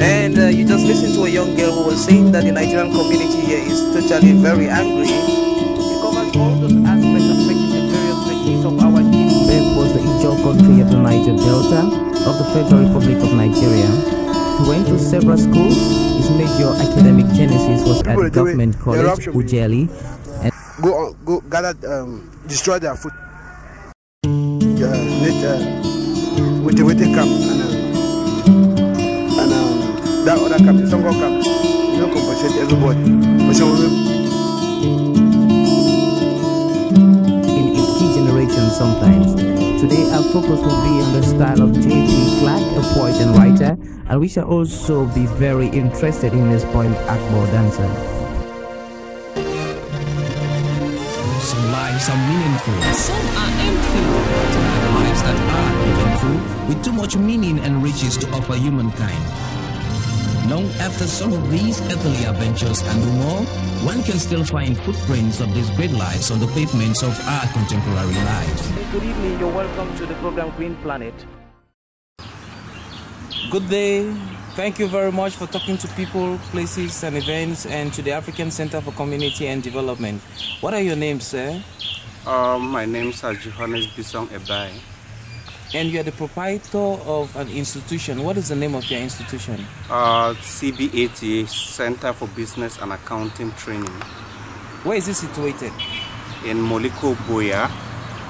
And you just listened to a young girl who was saying that the Nigerian community here is totally very angry. It covers all those aspects affecting the various sections of our people. Beg was the Ijaw country of the Niger Delta of the Federal Republic of Nigeria. He went to several schools. His major academic genesis was at Government College, Ujeli. And go gather, destroy their food. With the camp and that other camp, Songo camp, you know, compensate everybody. In its key generation sometimes. Today our focus will be on the style of J. P. Clark, a poet and writer, and we shall also be very interested in his poem Akbar Dancer. Some lives are meaningful. Some are empty. Lives that are even true, with too much meaning and riches to offer humankind. Long after some of these earthly adventures can do more, one can still find footprints of these great lives on the pavements of our contemporary lives. Good evening, you're welcome to the program Green Planet. Good day. Thank you very much for talking to people, places and events, and to the African Centre for Community and Development. What are your names, sir? My name is Johannes Besong Ebai. And you are the proprietor of an institution. What is the name of your institution? CBAT, Centre for Business and Accounting Training. Where is it situated? In Moliko Boya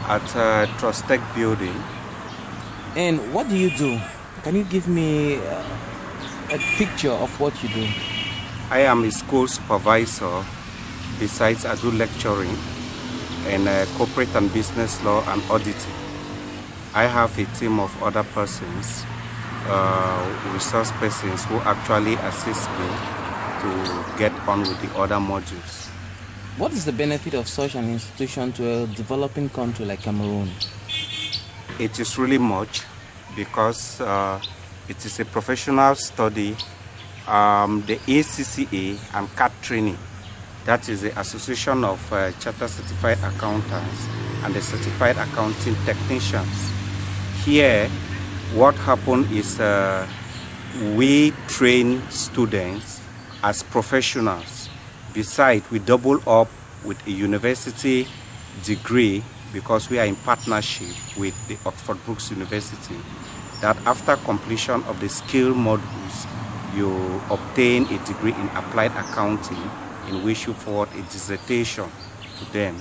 at Trustech Building. And what do you do? Can you give me a picture of what you do? I am a school supervisor. Besides, I do lecturing and corporate and business law and auditing. I have a team of other persons, resource persons, who actually assist me to get on with the other modules. What is the benefit of such an institution to a developing country like Cameroon? It is really much, because it is a professional study. The ACCA and CAT training, that is the Association of Chartered Certified Accountants and the Certified Accounting Technicians. Here, what happened is we train students as professionals. Besides, we double up with a university degree, because we are in partnership with the Oxford Brookes University, that after completion of the skill modules, you obtain a degree in applied accounting, in which you forward a dissertation to them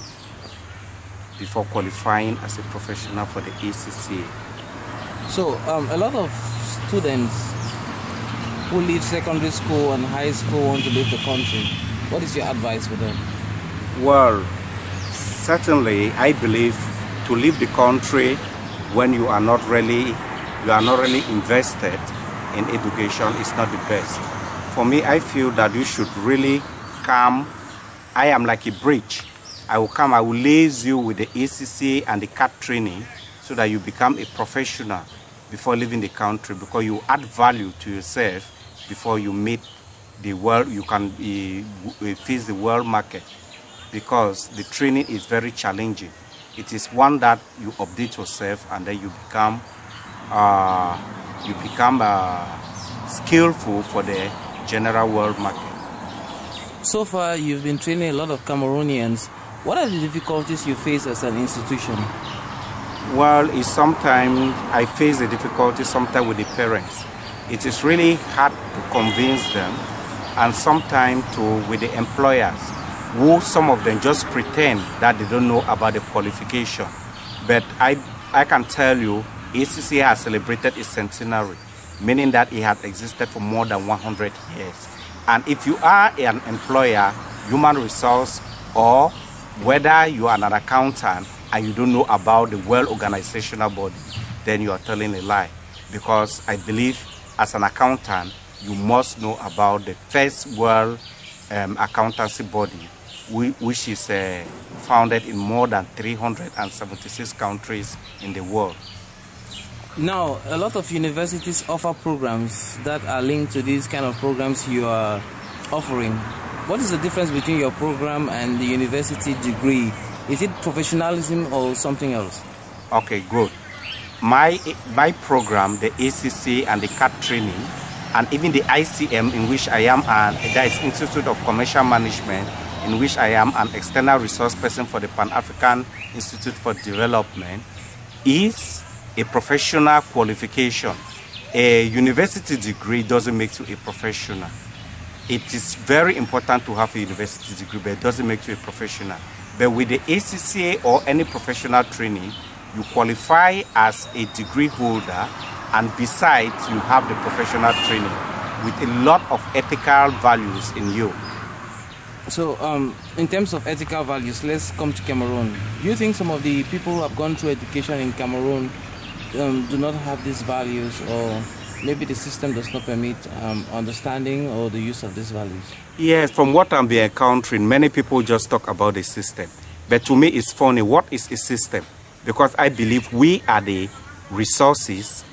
before qualifying as a professional for the ACCA. So a lot of students who leave secondary school and high school want to leave the country. What is your advice for them? Well, certainly I believe to leave the country when you are not really invested in education is not the best. For me, I feel that you should really come. I am like a bridge. I will come, I will lace you with the ACCA and the CAT training so that you become a professional before leaving the country, because you add value to yourself before you meet the world, you can face the world market, because the training is very challenging. It is one that you update yourself, and then you become skillful for the general world market. So far, you've been training a lot of Cameroonians. What are the difficulties you face as an institution? Well, it's sometimes I face the difficulty sometimes with the parents. It is really hard to convince them, and sometimes with the employers, who some of them just pretend that they don't know about the qualification. But I can tell you, ACCA has celebrated its centenary, meaning that it has existed for more than 100 years. And if you are an employer, human resource, or whether you are an accountant and you don't know about the World Organizational Body, then you are telling a lie. Because I believe as an accountant, you must know about the first World Accountancy Body, which is founded in more than 376 countries in the world. Now, a lot of universities offer programs that are linked to these kind of programs you are offering. What is the difference between your program and the university degree? Is it professionalism or something else? Okay, good. My program, the ACC and the CAT training, and even the ICM, in which I am that is Institute of Commercial Management, in which I am an external resource person for the Pan-African Institute for Development, is a professional qualification. A university degree doesn't make you a professional. It is very important to have a university degree, but it doesn't make you a professional. But with the ACCA or any professional training, you qualify as a degree holder, and besides, you have the professional training with a lot of ethical values in you. So in terms of ethical values, let's come to Cameroon. Do you think some of the people who have gone through education in Cameroon do not have these values, or maybe the system does not permit understanding or the use of these values? Yes, from what I'm encountering, many people just talk about the system. But to me, it's funny. What is a system? Because I believe we are the resources,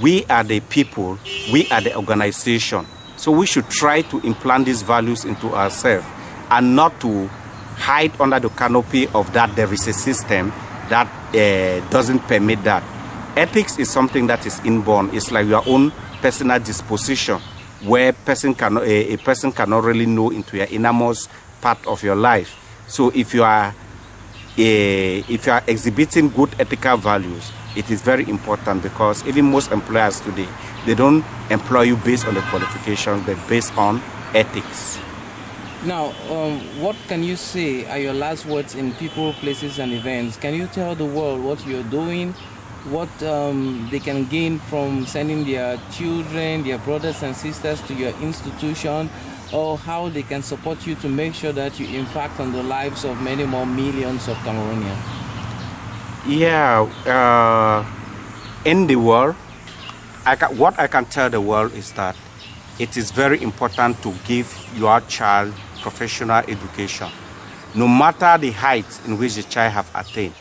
we are the people, we are the organization. So we should try to implant these values into ourselves, and not to hide under the canopy of that there is a system that doesn't permit that. Ethics is something that is inborn. It's like your own personal disposition, where a person cannot really know into your innermost part of your life. So if you are exhibiting good ethical values, it is very important, because even most employers today, they don't employ you based on the qualifications, but based on ethics. Now, what can you say are your last words in people, places, and events? Can you tell the world what you're doing, what they can gain from sending their children, their brothers and sisters to your institution, or how they can support you to make sure that you impact on the lives of many more millions of Cameroonians? Yeah, in the world, what I can tell the world is that it is very important to give your child professional education. No matter the height in which the child have attained,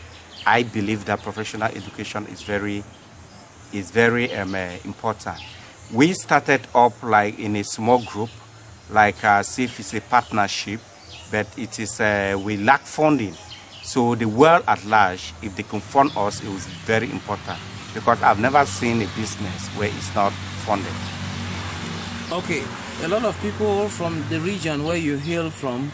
I believe that professional education is very important. We started up like in a small group, like as if it's a partnership, but it is we lack funding. So the world at large, if they can fund us, it was very important, because I've never seen a business where it's not funded. Okay, a lot of people from the region where you hail from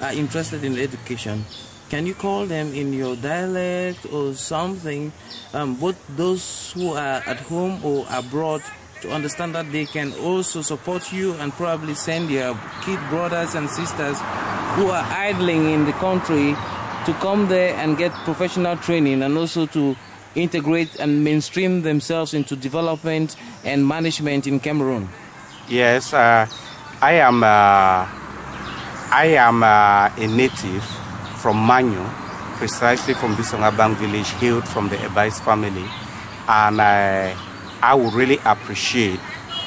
are interested in education. Can you call them in your dialect or something, both those who are at home or abroad, to understand that they can also support you and probably send their kid brothers and sisters who are idling in the country to come there and get professional training, and also to integrate and mainstream themselves into development and management in Cameroon? Yes, I am a native from Manyo, precisely from Bisongabang Village, hailed from the Ebai's family, and I would really appreciate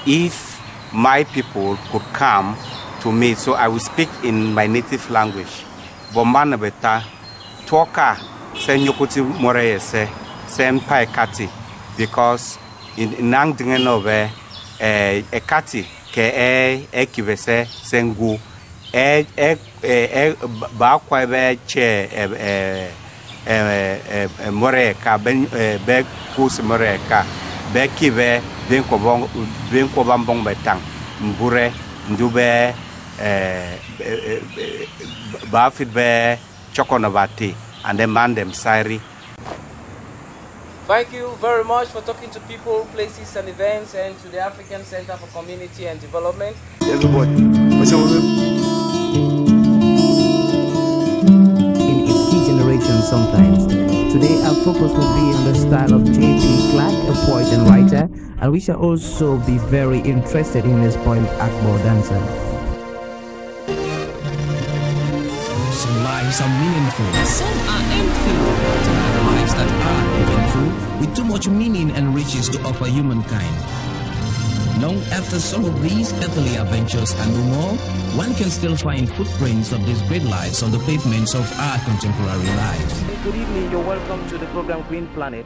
if my people could come to me. So I will speak in my native language. Bomana beta toka senyokoti moreyese senpai kati, because in nang dingenove ekati ke ekivese sengu ba kwabe che moreka be kus moreka Bekibe, Benkobambong Betang, Mbure, Ndube, Bafidbe, Chokonabati, and the Mandem Sairi. Thank you very much for talking to people, places, and events, and to the African Centre for Community and Development. Everybody, in its key generation sometimes. Today our focus will be on the style of J. P. Clark, a poet and writer, and we shall also be very interested in his poem Akbar Dancer. Some lives are meaningful. Some are empty. Some are lives that are eventful, with too much meaning and riches to offer humankind. Long after some of these earthly adventures and no more, one can still find footprints of these great lives on the pavements of our contemporary lives. Good evening, you're welcome to the program Green Planet.